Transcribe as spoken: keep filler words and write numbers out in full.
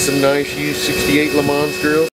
some nice used sixty-eight Lemans drills.